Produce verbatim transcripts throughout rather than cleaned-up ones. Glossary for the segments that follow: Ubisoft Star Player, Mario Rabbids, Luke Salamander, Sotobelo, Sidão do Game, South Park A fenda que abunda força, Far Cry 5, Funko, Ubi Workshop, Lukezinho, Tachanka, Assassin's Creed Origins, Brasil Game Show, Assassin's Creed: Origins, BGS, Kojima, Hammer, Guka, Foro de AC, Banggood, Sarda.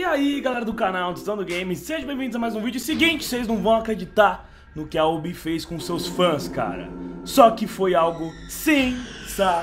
E aí, galera do canal do Sidão do Game, sejam bem-vindos a mais um vídeo. Seguinte, vocês não vão acreditar no que a Ubi fez com seus fãs, cara. Só que foi algo sensacional.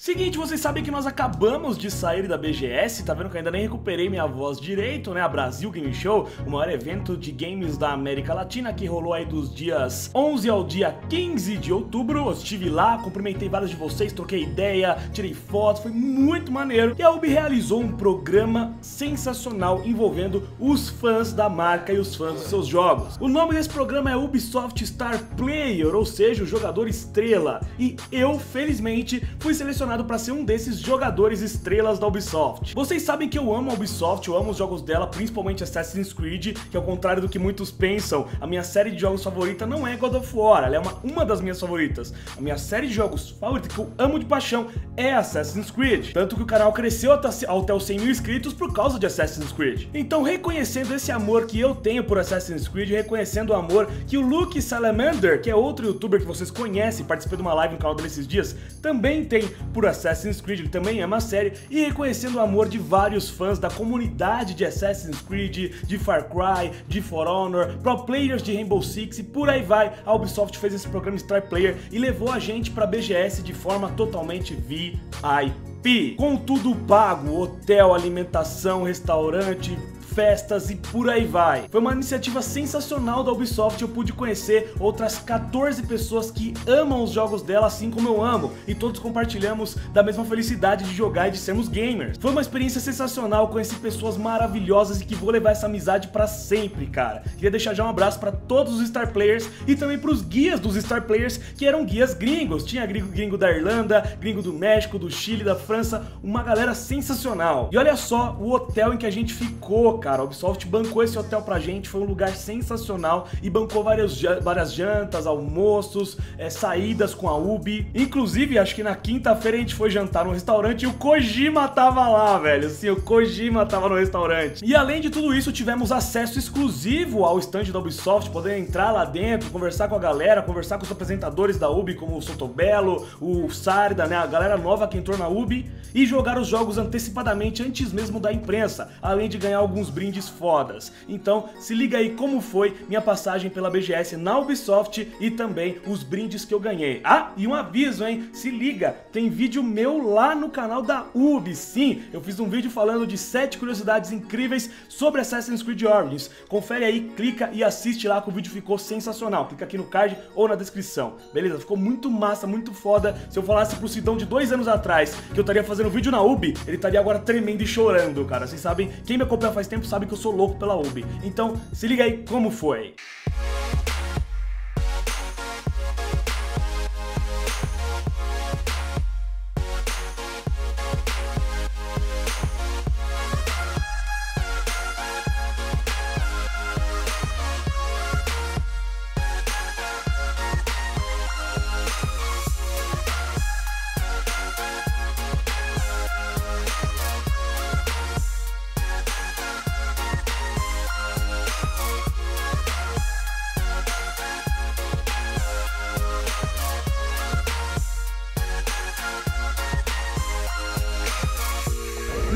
Seguinte, vocês sabem que nós acabamos de sair da B G S, tá vendo que eu ainda nem recuperei minha voz direito, né? A Brasil Game Show, o maior evento de games da América Latina, que rolou aí dos dias onze ao dia quinze de outubro. Eu estive lá, cumprimentei vários de vocês, troquei ideia, tirei fotos, foi muito maneiro. E a Ubi realizou um programa sensacional envolvendo os fãs da marca e os fãs dos seus jogos. O nome desse programa é Ubisoft Star Player, ou seja, o jogador estrela. E eu, felizmente, fui selecionado para ser um desses jogadores estrelas da Ubisoft. Vocês sabem que eu amo a Ubisoft, eu amo os jogos dela, principalmente Assassin's Creed, que ao contrário do que muitos pensam, a minha série de jogos favorita não é God of War, ela é uma, uma das minhas favoritas. A minha série de jogos favorita que eu amo de paixão é Assassin's Creed, tanto que o canal cresceu até os cem mil inscritos por causa de Assassin's Creed. Então, reconhecendo esse amor que eu tenho por Assassin's Creed, reconhecendo o amor que o Luke Salamander, que é outro youtuber que vocês conhecem, participei de uma live no canal dele esses dias, também tem por Assassin's Creed, ele também ama a série, e reconhecendo o amor de vários fãs da comunidade de Assassin's Creed, de Far Cry, de For Honor, pro players de Rainbow Six e por aí vai, a Ubisoft fez esse programa Star Player e levou a gente pra B G S de forma totalmente V I P, com tudo pago, hotel, alimentação, restaurante, festas e por aí vai. Foi uma iniciativa sensacional da Ubisoft, eu pude conhecer outras quatorze pessoas que amam os jogos dela assim como eu amo, e todos compartilhamos da mesma felicidade de jogar e de sermos gamers. Foi uma experiência sensacional, conheci pessoas maravilhosas e que vou levar essa amizade pra sempre, cara. Queria deixar já um abraço pra todos os Star Players e também pros guias dos Star Players, que eram guias gringos. Tinha gringo, gringo da Irlanda, gringo do México, do Chile, da França, uma galera sensacional. E olha só o hotel em que a gente ficou, cara. Cara, a Ubisoft bancou esse hotel pra gente, foi um lugar sensacional e bancou várias, várias jantas, almoços, é, saídas com a Ubi. Inclusive, acho que na quinta-feira a gente foi jantar num restaurante e o Kojima tava lá, velho. Sim, o Kojima tava no restaurante. E além de tudo isso, tivemos acesso exclusivo ao stand da Ubisoft, poder entrar lá dentro, conversar com a galera, conversar com os apresentadores da Ubi, como o Sotobelo, o Sarda, né, a galera nova que entrou na Ubi, e jogar os jogos antecipadamente, antes mesmo da imprensa, além de ganhar alguns brindes fodas. Então se liga aí como foi minha passagem pela B G S na Ubisoft e também os brindes que eu ganhei. Ah, e um aviso, hein? Se liga, tem vídeo meu lá no canal da Ubi. Sim, eu fiz um vídeo falando de sete curiosidades incríveis sobre Assassin's Creed Origins. Confere aí, clica e assiste lá que o vídeo ficou sensacional. Clica aqui no card ou na descrição. Beleza? Ficou muito massa, muito foda. Se eu falasse pro Sidão de dois anos atrás que eu estaria fazendo vídeo na Ubi, ele estaria agora tremendo e chorando, cara. Vocês sabem, quem me acompanha faz tempo sabe que eu sou louco pela Ubi. Então, se liga aí como foi.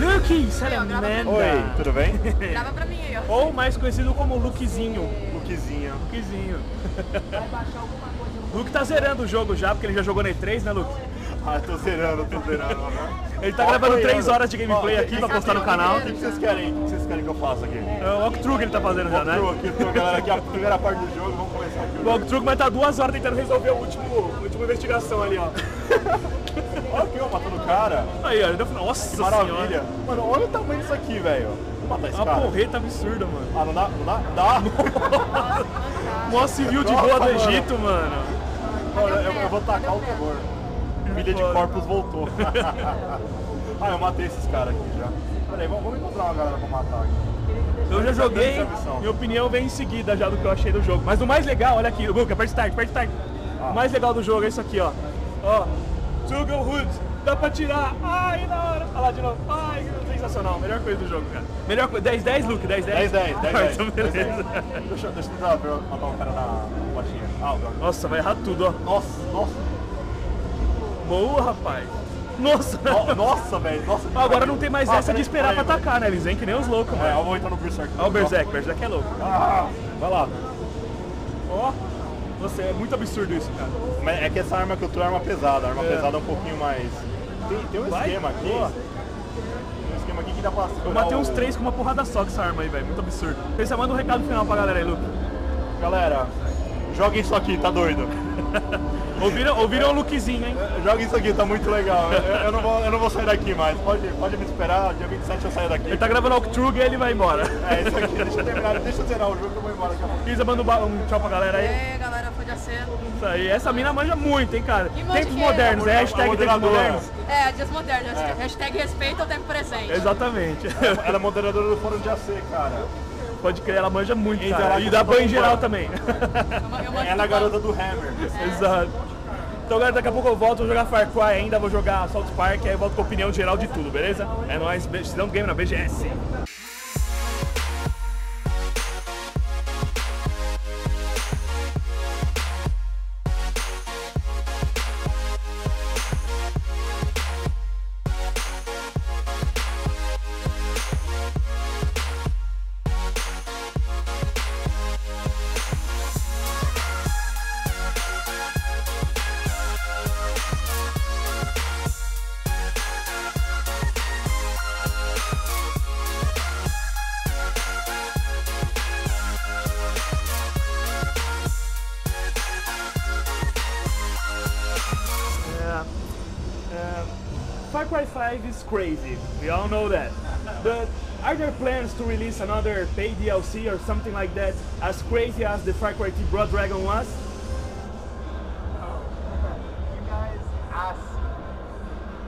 Luke Salamander. Oi, tudo bem? Grava pra mim aí, ó. Ou mais conhecido como Lukezinho. Lukezinho. Lukezinho. Vai baixar alguma coisa. Luke tá zerando o jogo já, porque ele já jogou na E três, né, Luke? Ah, tô zerando, tô zerando. Ele tá gravando três horas de gameplay aqui pra postar no canal. O que vocês querem? O que vocês querem que eu faça aqui? É o walkthrough que ele tá fazendo já, né? Walkthrough, galera, aqui a primeira parte do jogo, vamos começar aqui. O walkthrough vai estar duas horas tentando resolver a última investigação ali, ó. Olha aqui, eu matando o cara. Aí, ó, nossa, que maravilha. Senhora. Mano, olha o tamanho disso aqui, velho. Vou matar esse uma cara. Uma porreta absurda, mano. Ah, não dá? Não dá? Dá. Mó civil de boa do Egito, mano. Olha, eu, eu vou tacar o terror. Milha de corpos voltou. Ah, eu matei esses caras aqui já. Peraí, vamos, vamos encontrar uma galera pra matar aqui. Eu já joguei, minha opinião vem em seguida já do que eu achei do jogo. Mas o mais legal, olha aqui, Guka, aperta start, aperta start. Ah. O mais legal do jogo é isso aqui, ó. Ó. Google Hoods, dá pra tirar, ai, na hora, olha lá de novo, ai, sensacional, melhor coisa do jogo, cara. Melhor coisa, dez dez, Luke, dez dez? dez dez, dez dez. Então, beleza. Deixa eu tentar matar o cara na botinha. Ah, nossa, vai errar tudo, ó. Nossa, nossa. Boa, rapaz. Nossa! No, nossa, velho! Nossa, agora não tem mais ah, essa de esperar aí, pra véio. Atacar, né? Eles vêm que nem os loucos, mano. É, eu vou entrar no Berserk. Olha o Berserk, o Berserk é louco. Ah, vai lá. Ó. Oh. Nossa, é muito absurdo isso, cara. Mas é que essa arma que eu tô é arma pesada. A arma é. pesada é um pouquinho mais... Tem, tem um vai, esquema aqui. Boa. Tem um esquema aqui que dá pra... Eu matei o... uns três com uma porrada só com essa arma aí, velho. Muito absurdo. Pensa, manda um recado final pra galera aí, Luke. Galera, joguem isso aqui, tá doido. Ouviram, ouviram o Lukezinho, hein? Joga isso aqui, tá muito legal. Eu, eu, não, vou, eu não vou sair daqui mais. Pode, pode me esperar, dia vinte e sete eu saio daqui. Ele tá gravando o Trug e ele vai embora. É, isso aqui. Deixa eu terminar, deixa eu zerar o jogo que eu vou embora. Isa, manda um tchau pra galera aí. E aí, galera, foi de aceno. Isso aí, essa mina manja muito, hein, cara. Tempos modernos, é hashtag tempos modernos. É, dias modernos. É. Hashtag respeita o tempo presente. Exatamente. Ela, ela é moderadora do Foro de A C, cara. Pode crer, ela manja muito, cara. Cara. E da banho em geral também. Ela é a garota do Hammer. É. Exato. Então, galera, daqui a pouco eu volto, vou jogar Far Cry ainda, vou jogar South Park, aí eu volto com a opinião geral de tudo, beleza? É nóis, Sidão do Game na B G S. Far Cry five is crazy, we all know that, but are there plans to release another paid D L C or something like that, as crazy as the Far Cry T Blood Dragon was? Oh, you guys ask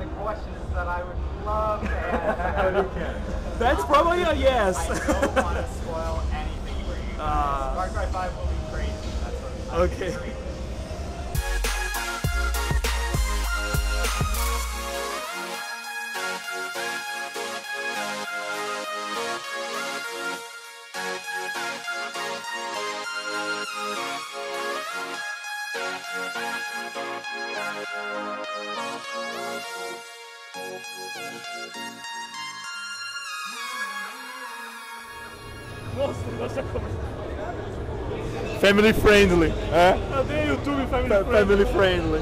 the questions that I would love to answer. That's probably a yes. I don't want to spoil anything for you guys. Far Cry five will be crazy, that's what I'm saying. Okay. Family friendly, é? Cadê o YouTube Family Friendly? Family friendly.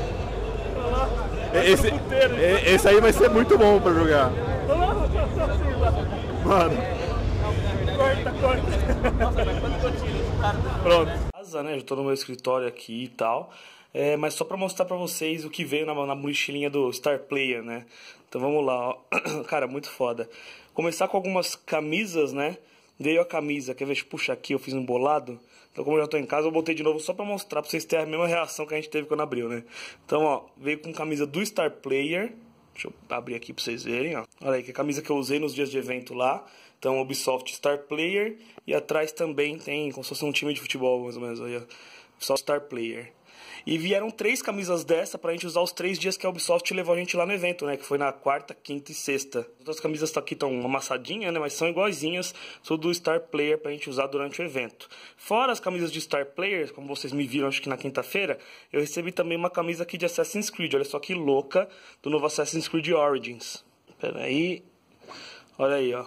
Olha lá, esse, puteiro, esse aí vai ser muito bom pra jogar. Olha lá, mano. Corta, corta. Nossa, mas quando eu tiro, pronto. Né, eu tô no meu escritório aqui e tal. É, mas só pra mostrar pra vocês o que veio na, na mochilinha do Star Player, né? Então vamos lá, ó. Cara, muito foda. Começar com algumas camisas, né? Veio a camisa, quer ver? Puxa aqui, eu fiz um bolado. Então como eu já tô em casa, eu botei de novo só pra mostrar pra vocês terem a mesma reação que a gente teve quando abriu, né? Então, ó, veio com camisa do Star Player. Deixa eu abrir aqui pra vocês verem, ó. Olha aí, que é a camisa que eu usei nos dias de evento lá. Então, Ubisoft Star Player. E atrás também tem, como se fosse um time de futebol, mais ou menos, aí, ó. Ubisoft Star Player. E vieram três camisas dessa pra gente usar os três dias que a Ubisoft levou a gente lá no evento, né? Que foi na quarta, quinta e sexta. As outras camisas aqui estão amassadinhas, né? Mas são iguaizinhas, são do Star Player pra gente usar durante o evento. Fora as camisas de Star Player, como vocês me viram, acho que na quinta-feira, eu recebi também uma camisa aqui de Assassin's Creed. Olha só que louca, do novo Assassin's Creed Origins. Pera aí. Olha aí, ó.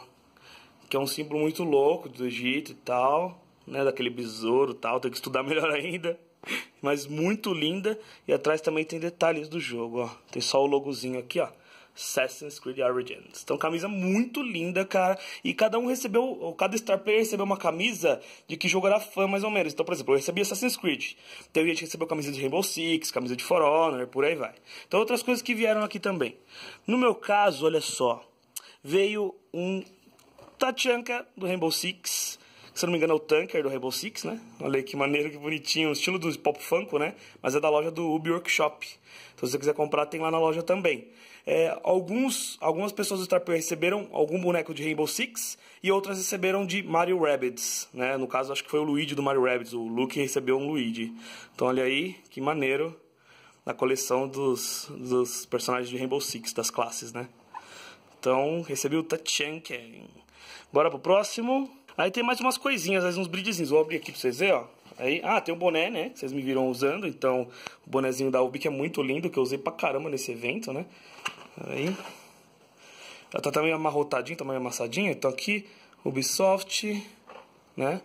Que é um símbolo muito louco do Egito e tal, né? Daquele besouro e tal, tem que estudar melhor ainda. Mas muito linda. E atrás também tem detalhes do jogo, ó. Tem só o logozinho aqui, ó. Assassin's Creed Origins. Então, camisa muito linda, cara. E cada um recebeu, cada Star Player recebeu uma camisa de que jogo era fã, mais ou menos. Então, por exemplo, eu recebi Assassin's Creed. Teve gente que recebeu camisa de Rainbow Six, camisa de For Honor, por aí vai. Então, outras coisas que vieram aqui também. No meu caso, olha só. Veio um Tachanka do Rainbow Six. Se não me engano é o Tanker do Rainbow Six, né? Olha aí que maneiro, que bonitinho. O estilo do Pop Funko, né? Mas é da loja do Ubi Workshop. Então se você quiser comprar, tem lá na loja também. É, alguns, algumas pessoas do Star Player receberam algum boneco de Rainbow Six e outras receberam de Mario Rabbids, né? No caso, acho que foi o Luigi do Mario Rabbids. O Luke recebeu um Luigi. Então olha aí, que maneiro. Na coleção dos, dos personagens de Rainbow Six, das classes, né? Então, recebi o Tachanka. Bora pro próximo. Aí tem mais umas coisinhas, mais uns brindezinhos. Vou abrir aqui pra vocês verem, ó. Aí, ah, tem o boné, né? Que vocês me viram usando. Então, o bonézinho da Ubi, que é muito lindo, que eu usei pra caramba nesse evento, né? Aí. Ela tá meio amarrotadinha, tá meio amassadinha. Então aqui, Ubisoft, né?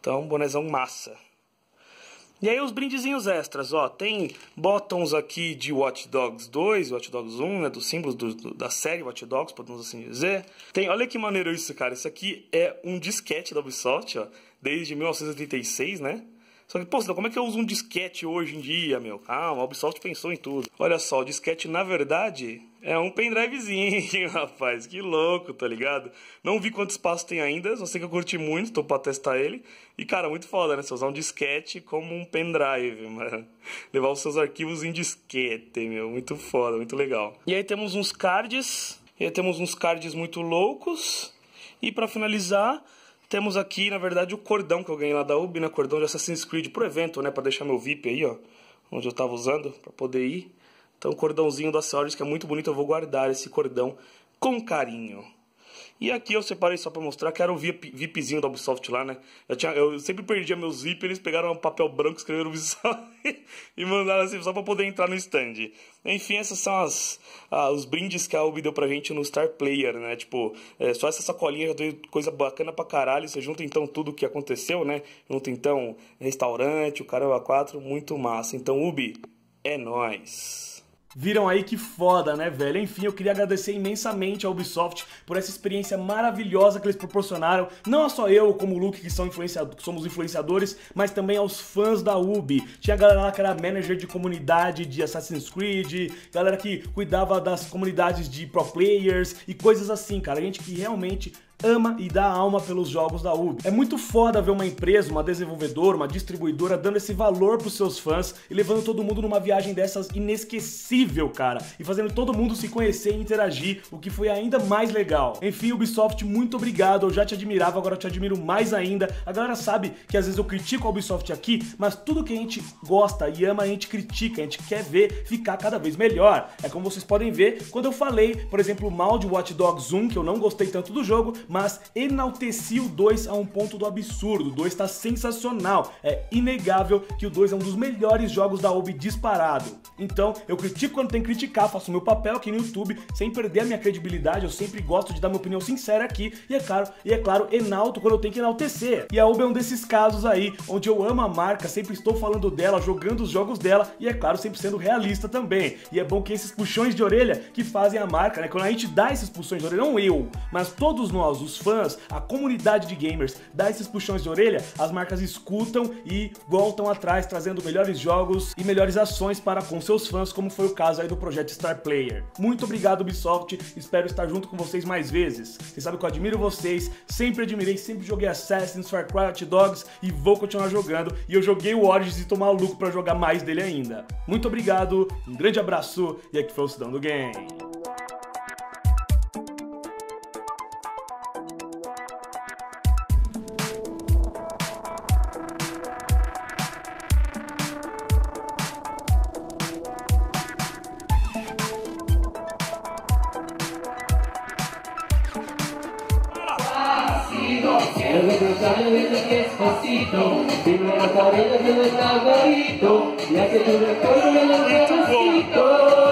Então, bonezão massa. E aí os brindezinhos extras, ó. Tem bottoms aqui de Watch Dogs dois, Watch Dogs um, né? Dos símbolos do, do, da série Watch Dogs, podemos assim dizer. Tem, olha que maneiro isso, cara. Isso aqui é um disquete da Ubisoft, ó. Desde mil novecentos e oitenta e seis, né? Só que, pô, como é que eu uso um disquete hoje em dia, meu? Ah, a Ubisoft pensou em tudo. Olha só, o disquete, na verdade, é um pendrivezinho, rapaz. Que louco, tá ligado? Não vi quanto espaço tem ainda, só sei que eu curti muito, tô pra testar ele. E, cara, muito foda, né? Você usar um disquete como um pendrive, mano. Levar os seus arquivos em disquete, meu. Muito foda, muito legal. E aí temos uns cards. E aí temos uns cards muito loucos. E pra finalizar... temos aqui, na verdade, o cordão que eu ganhei lá da Ubi, né? Cordão de Assassin's Creed pro evento, né? Pra deixar meu V I P aí, ó. Onde eu tava usando, pra poder ir. Então, o cordãozinho da Origins, que é muito bonito. Eu vou guardar esse cordão com carinho. E aqui eu separei só pra mostrar que era o V I P, VIPzinho da Ubisoft lá, né? Eu, tinha, eu sempre perdia meus V I P, eles pegaram um papel branco, escreveram Ubisoft e mandaram assim só pra poder entrar no stand. Enfim, esses são as, ah, os brindes que a Ubi deu pra gente no Star Player, né? Tipo, é, só essa sacolinha já deu coisa bacana pra caralho. Você junta então tudo o que aconteceu, né? Junta então restaurante, o caramba quatro, muito massa. Então, Ubi, é nóis! Viram aí que foda, né, velho? Enfim, eu queria agradecer imensamente a Ubisoft por essa experiência maravilhosa que eles proporcionaram. Não só eu, como o Luke, que, são influenciado, que somos influenciadores, mas também aos fãs da Ubi. Tinha a galera lá que era manager de comunidade de Assassin's Creed, galera que cuidava das comunidades de pro players e coisas assim, cara. Gente que realmente... ama e dá alma pelos jogos da Ubi. É muito foda ver uma empresa, uma desenvolvedora, uma distribuidora dando esse valor pros seus fãs e levando todo mundo numa viagem dessas inesquecível, cara. E fazendo todo mundo se conhecer e interagir, o que foi ainda mais legal. Enfim, Ubisoft, muito obrigado. Eu já te admirava, agora eu te admiro mais ainda. A galera sabe que às vezes eu critico a Ubisoft aqui, mas tudo que a gente gosta e ama, a gente critica. A gente quer ver ficar cada vez melhor. É como vocês podem ver, quando eu falei, por exemplo, mal de Watch Dogs um, que eu não gostei tanto do jogo, mas enalteci o dois a um ponto do absurdo. O dois tá sensacional. É inegável que o dois é um dos melhores jogos da Ubi disparado. Então, eu critico quando tem que criticar, faço o meu papel aqui no YouTube, sem perder a minha credibilidade, eu sempre gosto de dar minha opinião sincera aqui, e é claro, e é claro, enalto quando eu tenho que enaltecer. E a Ubi é um desses casos aí, onde eu amo a marca, sempre estou falando dela, jogando os jogos dela, e é claro, sempre sendo realista também. E é bom que esses puxões de orelha que fazem a marca, né? Quando a gente dá esses puxões de orelha, não eu, mas todos nós, os fãs, a comunidade de gamers, dá esses puxões de orelha, as marcas escutam e voltam atrás, trazendo melhores jogos e melhores ações para com seus fãs, como foi o caso aí do projeto Star Player. Muito obrigado, Ubisoft, espero estar junto com vocês mais vezes. Vocês sabem que eu admiro vocês, sempre admirei, sempre joguei Assassin's, Far Cry, Watch Dogs e vou continuar jogando, e eu joguei o Origins e tô maluco pra jogar mais dele ainda. Muito obrigado, um grande abraço, e aqui foi o Sidão do Game. El venezolano vende despacito, dime la cadena que no está bonito, ya que tú recuerdas el despacito.